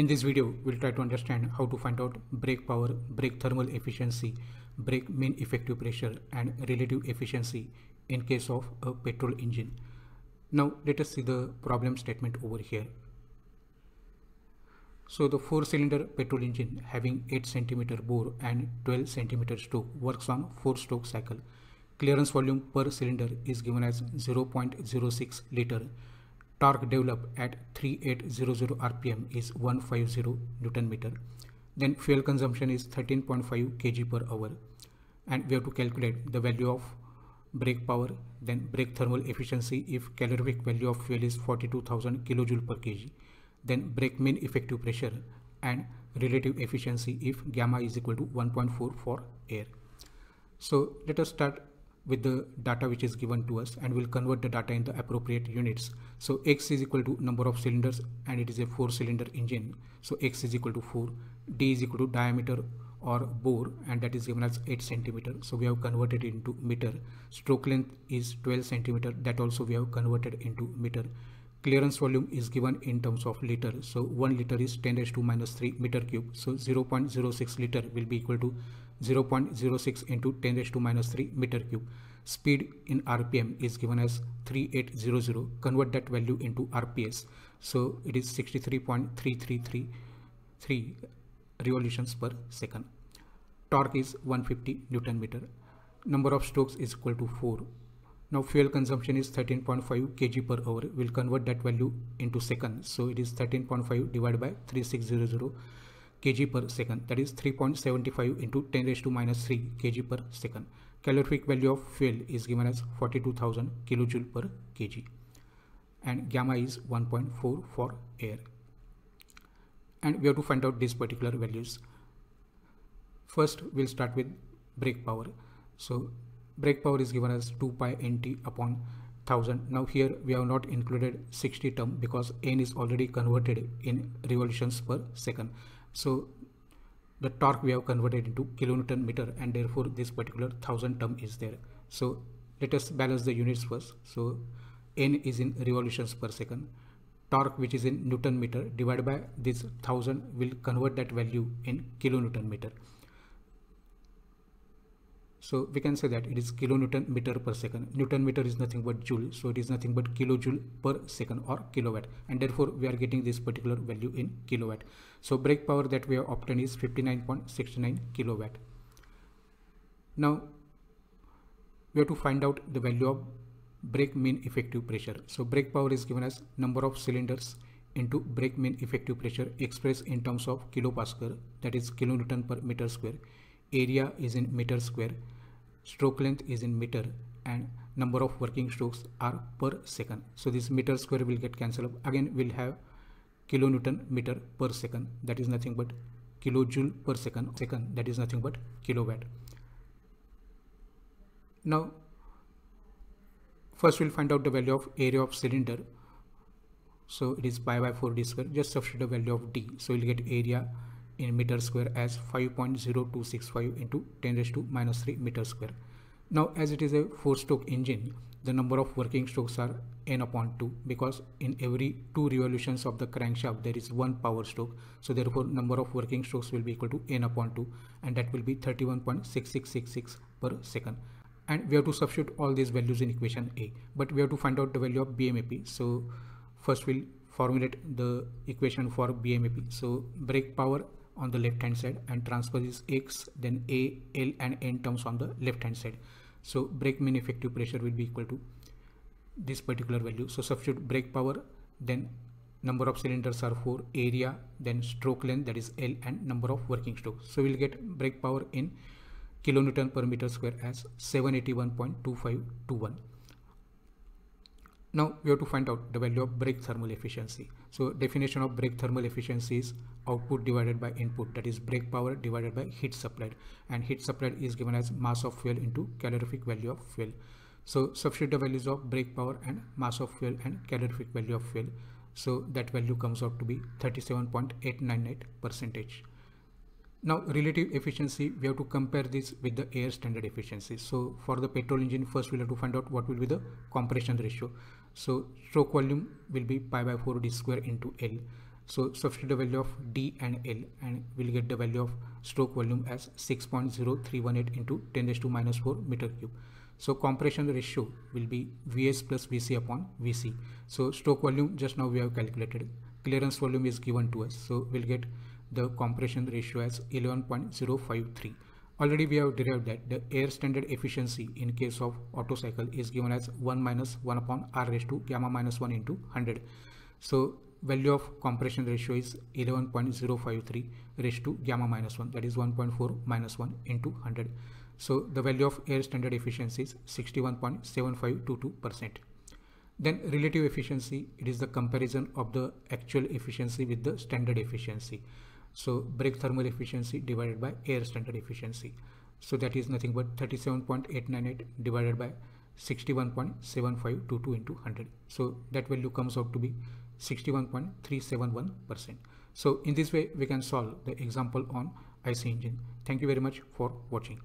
In this video, we'll try to understand how to find out brake power, brake thermal efficiency, brake mean effective pressure and relative efficiency in case of a petrol engine. Now let us see the problem statement over here. So the 4-cylinder petrol engine having 8 cm bore and 12 cm stroke works on 4-stroke cycle. Clearance volume per cylinder is given as 0.06 liter. Torque developed at 3800 rpm is 150 newton meter. Then fuel consumption is 13.5 kg per hour. And we have to calculate the value of brake power, then brake thermal efficiency if calorific value of fuel is 42,000 kJ per kg. Then brake mean effective pressure and relative efficiency if gamma is equal to 1.4 for air. So let us start with the data which is given to us, and we'll convert the data in the appropriate units. So X is equal to number of cylinders, and it is a 4-cylinder engine. So X is equal to 4, D is equal to diameter or bore, and that is given as 8 centimeter. So we have converted into meter. Stroke length is 12 centimeter. That also we have converted into meter. Clearance volume is given in terms of liter. So 1 liter is 10⁻³ meter cube. So 0.06 liter will be equal to 0.06 into 10⁻³ meter cube. Speed in RPM is given as 3800. Convert that value into RPS. So it is 63.3333 revolutions per second. Torque is 150 Newton meter. Number of strokes is equal to 4. Now fuel consumption is 13.5 kg per hour. We'll convert that value into seconds. So it is 13.5 divided by 3600 kg per second. That is 3.75 into 10⁻³ kg per second. Calorific value of fuel is given as 42,000 kJ per kg. And gamma is 1.4 for air. And we have to find out these particular values. First, we'll start with brake power. So brake power is given as 2 pi nt upon 1000. Now here we have not included 60 term because n is already converted in revolutions per second. So the torque we have converted into kilonewton meter, and therefore this particular 1000 term is there. So let us balance the units first. So n is in revolutions per second. Torque, which is in newton meter, divided by this 1000 will convert that value in kilonewton meter. So we can say that it is kilonewton meter per second. Newton meter is nothing but joule, so it is nothing but kilojoule per second or kilowatt, and therefore we are getting this particular value in kilowatt. So brake power that we have obtained is 59.69 kilowatt. Now we have to find out the value of brake mean effective pressure. So brake power is given as number of cylinders into brake mean effective pressure expressed in terms of kilopascal, that is kilonewton per meter square. Area is in meter square, stroke length is in meter, and number of working strokes are per second. So this meter square will get cancelled up. Again we'll have kilonewton meter per second, that is nothing but kilojoule per second, that is nothing but kilowatt. Now first we'll find out the value of area of cylinder. So it is pi by 4d square. Just substitute the value of d. So you'll get area in meter square as 5.0265 into 10⁻³ meter square. Now as it is a 4-stroke engine, the number of working strokes are n upon 2, because in every 2 revolutions of the crankshaft there is 1 power stroke. So therefore number of working strokes will be equal to n upon 2, and that will be 31.6666 per second. And we have to substitute all these values in equation A, but we have to find out the value of BMAP. So first we'll formulate the equation for BMAP. So brake power on the left hand side, and transfer is X, then A, L and N terms on the left hand side. So brake mean effective pressure will be equal to this particular value. So substitute brake power, then number of cylinders are 4, area, then stroke length, that is L, and number of working strokes. So we'll get brake power in kilonewton per meter square as 781.2521. Now we have to find out the value of brake thermal efficiency. So definition of brake thermal efficiency is output divided by input, that is brake power divided by heat supplied, and heat supplied is given as mass of fuel into calorific value of fuel. So substitute the values of brake power and mass of fuel and calorific value of fuel. So that value comes out to be 37.898%. Now relative efficiency, we have to compare this with the air standard efficiency. So for the petrol engine, first we'll have to find out what will be the compression ratio. So stroke volume will be pi by 4d square into L. So substitute the value of D and L and we'll get the value of stroke volume as 6.0318 into 10⁻⁴ meter cube. So compression ratio will be Vs plus Vc upon Vc. So stroke volume just now we have calculated. Clearance volume is given to us. So we'll get the compression ratio as 11.053. Already we have derived that the air standard efficiency in case of Otto cycle is given as 1 minus 1 upon r raised to gamma minus 1 into 100. So value of compression ratio is 11.053 raised to gamma minus 1, that is 1.4 minus 1 into 100. So the value of air standard efficiency is 61.7522%. Then relative efficiency, it is the comparison of the actual efficiency with the standard efficiency. So brake thermal efficiency divided by air standard efficiency. So that is nothing but 37.898 divided by 61.7522 into 100. So that value comes out to be 61.371%. So in this way we can solve the example on I.C. engine. Thank you very much for watching.